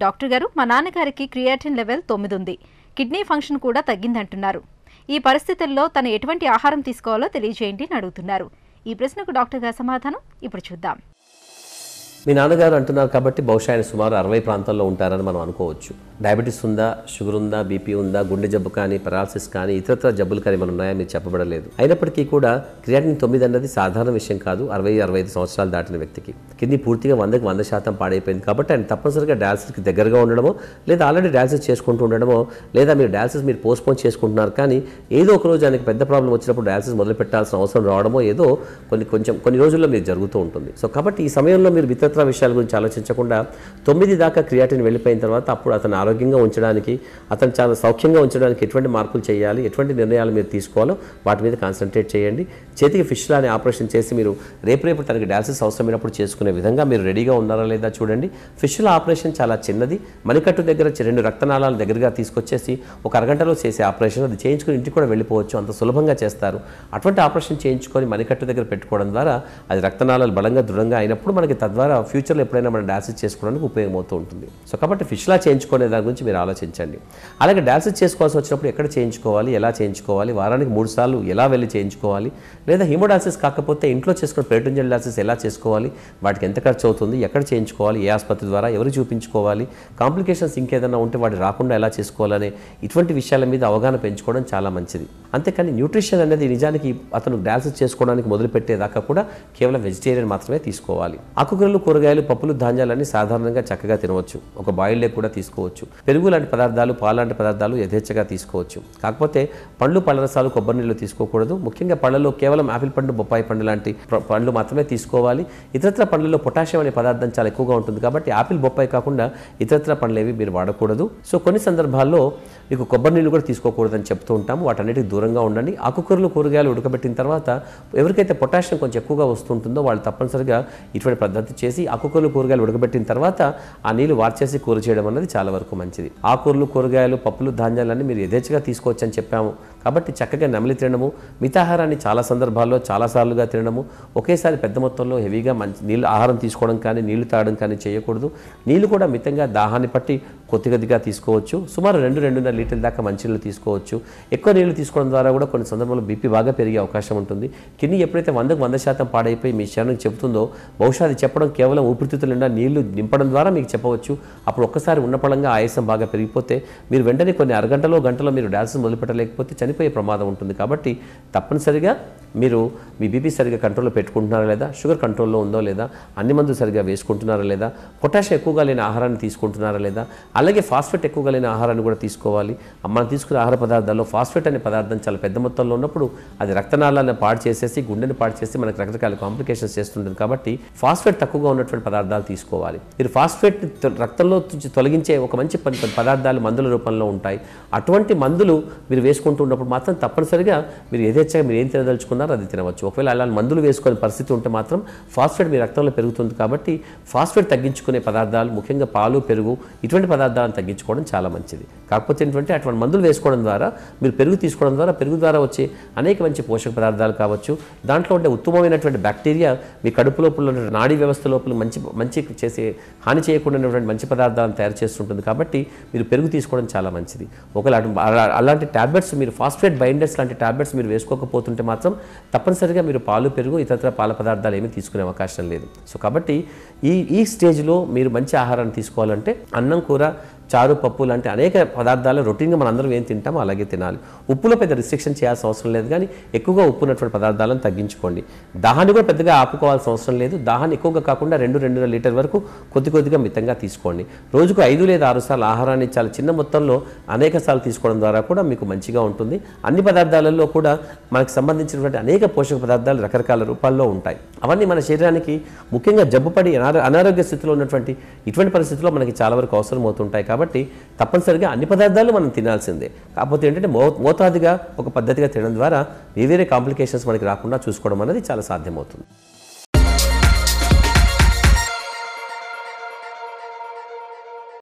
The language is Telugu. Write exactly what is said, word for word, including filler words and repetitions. డాక్టర్ గారు మా నాన్నగారికి క్రియాటిన్ లెవెల్ తొమ్మిది ఉంది. కిడ్నీ ఫంక్షన్ కూడా తగ్గిందంటున్నారు. ఈ పరిస్థితుల్లో తను ఎటువంటి ఆహారం తీసుకోవాలో తెలియజేయండి అని అడుగుతున్నారు. ఈ ప్రశ్నకు డాక్టర్ గారి సమాధానం ఇప్పుడు చూద్దాం. మీ నాన్నగారు అంటున్నారు కాబట్టి బహుశా ఆయన సుమారు అరవై ప్రాంతాల్లో ఉంటారని మనం అనుకోవచ్చు. డయాబెటీస్ ఉందా, షుగర్ ఉందా, బీపీ ఉందా, గుండె జబ్బు కానీ, పెరాలసిస్ కానీ, ఇతరత్ర జబ్బులు కానీ మనం ఉన్నాయా మీరు చెప్పబడలేదు. అయినప్పటికీ కూడా క్రియాటిన్ తొమ్మిది అన్నది సాధారణ విషయం కాదు. అరవై అరవై ఐదు సంవత్సరాలు దాటిన వ్యక్తికి కిడ్నీ పూర్తిగా వందకు వంద శాతం పాడైపోయింది కాబట్టి ఆయన తప్పనిసరిగా డయాలసిస్కి దగ్గరగా ఉండడమో, లేదా ఆల్రెడీ డయాలసిస్ చేసుకుంటూ ఉండడమో, లేదా మీరు డయాలసిస్ మీరు పోస్ట్పోన్ చేసుకుంటున్నారు కానీ ఏదో ఒక రోజు ఆయనకి పెద్ద ప్రాబ్లం వచ్చినప్పుడు డయాలసిస్ మొదలు పెట్టాల్సిన అవసరం రావడమో ఏదో కొన్ని కొంచెం కొన్ని రోజుల్లో మీరు జరుగుతూ ఉంటుంది. సో కాబట్టి ఈ సమయంలో మీరు ఇతర విషయాల గురించి ఆలోచించకుండా తొమ్మిది దాకా క్రియాటిన్ వెళ్ళిపోయిన తర్వాత అప్పుడు అతను ఆరోగ్యంగా ఉంచడానికి, అతను చాలా సౌఖ్యంగా ఉంచడానికి ఎటువంటి మార్పులు చేయాలి, ఎటువంటి నిర్ణయాలు మీరు తీసుకోవాలో వాటి మీద కాన్సన్ట్రేట్ చేయండి. చేతికి ఫిష్లా అనే ఆపరేషన్ చేసి మీరు రేపు రేపు తనకి డయాలసిస్ అవసరమైనప్పుడు చేసుకునే విధంగా మీరు రెడీగా ఉన్నారా లేదా చూడండి. ఫిష్లా ఆపరేషన్ చాలా చిన్నది, మణికట్టు దగ్గర రెండు రక్తనాళాలు దగ్గరగా తీసుకొచ్చేసి ఒక అరగంటలో చేసే ఆపరేషన్. అది చేయించుకుని ఇంటికి కూడా వెళ్ళిపోవచ్చు, అంత సులభంగా చేస్తారు. అటువంటి ఆపరేషన్ చేయించుకొని మణికట్టు దగ్గర పెట్టుకోవడం ద్వారా అది రక్తనాళాలు బలంగా దృఢంగా అయినప్పుడు మనకి తద్వారా ఫ్యూచర్లో ఎప్పుడైనా మనం డయాలసిస్ చేసుకోవడానికి ఉపయోగమవుతూ ఉంటుంది. సో కాబట్టి ఫిష్లా చేయించుకునే దాని గురించి మీరు ఆలోచించండి. అలాగే డయాలసిస్ చేసుకోవాల్సి వచ్చినప్పుడు ఎక్కడ చేయించుకోవాలి, ఎలా చేయించుకోవాలి, వారానికి మూడు సార్లు ఎలా వెళ్ళి చేయించుకోవాలి, లేదా హీమోడయాలసిస్ కాకపోతే ఇంట్లో చేసుకున్న పెరిటోనియల్ డయాలసిస్ ఎలా చేసుకోవాలి, వాటికి ఎంత ఖర్చు అవుతుంది, ఎక్కడ చేయించుకోవాలి, ఏ ఆసుపత్రి ద్వారా, ఎవరు చూపించుకోవాలి, కాంప్లికేషన్స్ ఇంకేదైనా ఉంటే వాటి రాకుండా ఎలా చేసుకోవాలనే ఇటువంటి విషయాల మీద అవగాహన పెంచుకోవడం చాలా మంచిది. అంతేకాని న్యూట్రిషన్ అనేది నిజానికి అతను డయాలసిస్ చేసుకోవడానికి మొదలుపెట్టేదాకా కూడా కేవలం వెజిటేరియన్ మాత్రమే తీసుకోవాలి. ఆకుకూరలు, కూరగాయలు, పప్పులు, ధాన్యాలన్నీ సాధారణంగా చక్కగా తినవచ్చు. ఒక బాయిల్డ్ ఎగ్ కూడా తీసుకోవచ్చు. పెరుగు లాంటి పదార్థాలు, పాలు లాంటి పదార్థాలు యథేచ్ఛగా తీసుకోవచ్చు. కాకపోతే పండ్లు, పళ్ళరసాలు, కొబ్బరి నీళ్ళు తీసుకోకూడదు. ముఖ్యంగా పళ్ళలో కేవలం ఆపిల్ పండు, బొప్పాయి పండు లాంటి పండ్లు మాత్రమే తీసుకోవాలి. ఇతరత్ర పండ్లలో పొటాషియం అనే పదార్థం చాలా ఎక్కువగా ఉంటుంది కాబట్టి ఆపిల్, బొప్పాయి కాకుండా ఇతరత్ర పండ్లు ఏవి మీరు వాడకూడదు. సో కొన్ని సందర్భాల్లో మీకు కొబ్బరి నీళ్ళు కూడా తీసుకోకూడదని చెప్తూ ఉంటాము. వాటన్నిటికి దూరంగా ఉండండి. ఆకుకూరలు, కూరగాయలు ఉడకబెట్టిన తర్వాత ఎవరికైతే పొటాషియం కొంచెం ఎక్కువగా వస్తుంటుందో వాళ్ళు తప్పనిసరిగా ఇటువంటి పద్ధతి చేసి ఆకుకూరలు, కూరగాయలు ఉడకబెట్టిన తర్వాత ఆ నీళ్లు వార్చేసి కూర చేయడం అనేది చాలా వరకు మంచిది. ఆకుకూరలు, కూరగాయలు, పప్పులు, ధాన్యాలన్నీ మీరు యథేచ్ఛగా తీసుకోవచ్చు అని చెప్పాము కాబట్టి చక్కగా నమిలి తినడము, మితాహారాన్ని చాలా సందర్భాల్లో చాలాసార్లుగా తినడము, ఒకేసారి పెద్ద మొత్తంలో హెవీగా మంచి నీళ్ళు ఆహారం తీసుకోవడం కానీ, నీళ్లు తాగడం కానీ చేయకూడదు. నీళ్లు కూడా మితంగా దాహాన్ని పట్టి కొద్ది కొద్దిగా తీసుకోవచ్చు. సుమారు రెండు రెండున్నర లీటర్ల దాకా మంచినీళ్ళు తీసుకోవచ్చు. ఎక్కువ నీళ్లు తీసుకోవడం ద్వారా కూడా కొన్ని సందర్భాల్లో బీపీ బాగా పెరిగే అవకాశం ఉంటుంది. కిడ్నీ ఎప్పుడైతే వందకు వంద శాతం పాడైపోయి మీ శరీరం చెబుతుందో బహుశా అది చెప్పడం కేవలం ఊపిరితిత్తులు నిండా నీళ్లు నింపడం ద్వారా మీకు చెప్పవచ్చు. అప్పుడు ఒక్కసారి ఉన్నపళంగా ఆయాసం బాగా పెరిగిపోతే మీరు వెంటనే కొన్ని అరగంటలో గంటలో మీరు డయాలసిస్ మొదలుపెట్టలేకపోతే చనిపోయే ప్రమాదం ఉంటుంది. కాబట్టి తప్పనిసరిగా మీరు మీ బీపీ సరిగ్గా కంట్రోల్లో పెట్టుకుంటున్నారా లేదా, షుగర్ కంట్రోల్లో ఉందో లేదా, అన్ని మందులు సరిగ్గా వేసుకుంటున్నారా లేదా, పొటాషియం ఎక్కువగా లేని ఆహారాన్ని తీసుకుంటున్నారా లేదా, అలాగే ఫాస్ఫేట్ ఎక్కువగా లేని ఆహారాన్ని కూడా తీసుకోవాలి. మనం తీసుకునే ఆహార పదార్థాల్లో ఫాస్ఫేట్ అనే పదార్థం చాలా పెద్ద మొత్తంలో ఉన్నప్పుడు అది రక్తనాళాలను పాడు చేసేసి, గుండెని పాడు చేసి మనకు రకరకాల కాంప్లికేషన్స్ చేస్తుంటుంది. కాబట్టి ఫాస్ఫేట్ తక్కువగా ఉన్నటువంటి పదార్థాలు తీసుకోవాలి. మీరు ఫాస్ఫేట్ రక్తంలో తొలగించే ఒక మంచి పదార్థాలు మందుల రూపంలో ఉంటాయి. అటువంటి మందులు మీరు వేసుకుంటూ ఉన్నప్పుడు మాత్రం తప్పనిసరిగా మీరు యథేచ్ఛగా మీరు ఏం తినదలుచుకున్న అది తినవచ్చు. ఒకవేళ అలాంటి మందులు వేసుకునే పరిస్థితి ఉంటే మాత్రం ఫాస్ఫేట్ మీ రక్తంలో పెరుగుతుంది కాబట్టి ఫాస్ఫేట్ తగ్గించుకునే పదార్థాలు, ముఖ్యంగా పాలు, పెరుగు ఇటువంటి పదార్థాలను తగ్గించుకోవడం చాలా మంచిది. కాకపోతే ఏంటంటే అటువంటి మందులు వేసుకోవడం ద్వారా మీరు పెరుగు తీసుకోవడం ద్వారా పెరుగు ద్వారా వచ్చే అనేక మంచి పోషక పదార్థాలు కావచ్చు, దాంట్లో ఉండే ఉత్తమమైనటువంటి బ్యాక్టీరియా మీ కడుపు లోపల ఉన్న నాడీ వ్యవస్థ లోపల మంచి మంచి చేసే హాని చేయకుండా మంచి పదార్థాలను తయారు చేస్తుంటుంది కాబట్టి మీరు పెరుగు తీసుకోవడం చాలా మంచిది. ఒకవేళ అలాంటి ట్యాబ్లెట్స్ మీరు ఫాస్ఫేట్ బైండర్స్ లాంటి ట్యాబ్లెట్స్ మీరు వేసుకోకపోతుంటే మాత్రం తప్పనిసరిగా మీరు పాలు, పెరుగు ఇతర పాల పదార్థాలు ఏమీ తీసుకునే అవకాశం లేదు. సో కాబట్టి ఈ ఈ స్టేజ్లో మీరు మంచి ఆహారాన్ని తీసుకోవాలంటే అన్నం, కూర, చారు, పప్పు లాంటి అనేక పదార్థాలు రొటీన్గా మనందరం ఏం తింటామో అలాగే తినాలి. ఉప్పులో పెద్ద రిస్ట్రిక్షన్ చేయాల్సిన అవసరం లేదు కానీ ఎక్కువగా ఉప్పు ఉన్నటువంటి పదార్థాలను తగ్గించుకోండి. దాహాన్ని కూడా పెద్దగా ఆపుకోవాల్సిన అవసరం లేదు. దాహాన్ని ఎక్కువగా కాకుండా రెండు రెండున్నర లీటర్ వరకు కొద్ది కొద్దిగా మితంగా తీసుకోండి. రోజుకు ఐదు లేదా ఆరు సార్లు ఆహారాన్ని చాలా చిన్న మొత్తంలో అనేక సార్లు తీసుకోవడం ద్వారా కూడా మీకు మంచిగా ఉంటుంది. అన్ని పదార్థాలలో కూడా మనకు సంబంధించినటువంటి అనేక పోషక పదార్థాలు రకరకాల రూపాల్లో ఉంటాయి. అవన్నీ మన శరీరానికి ముఖ్యంగా జబ్బుపడి అనారోగ్య స్థితిలో ఉన్నటువంటి ఇటువంటి పరిస్థితుల్లో మనకి చాలా వరకు అవసరం అవుతుంటాయి కాబట్టి కాబట్టి తప్పనిసరిగా అన్ని పదార్థాలు మనం తినాల్సిందే. కాకపోతే ఏంటంటే మో మోతాదుగా ఒక పద్ధతిగా తినడం ద్వారా వేరే కాంప్లికేషన్స్ మనకి రాకుండా చూసుకోవడం అనేది చాలా సాధ్యమవుతుంది.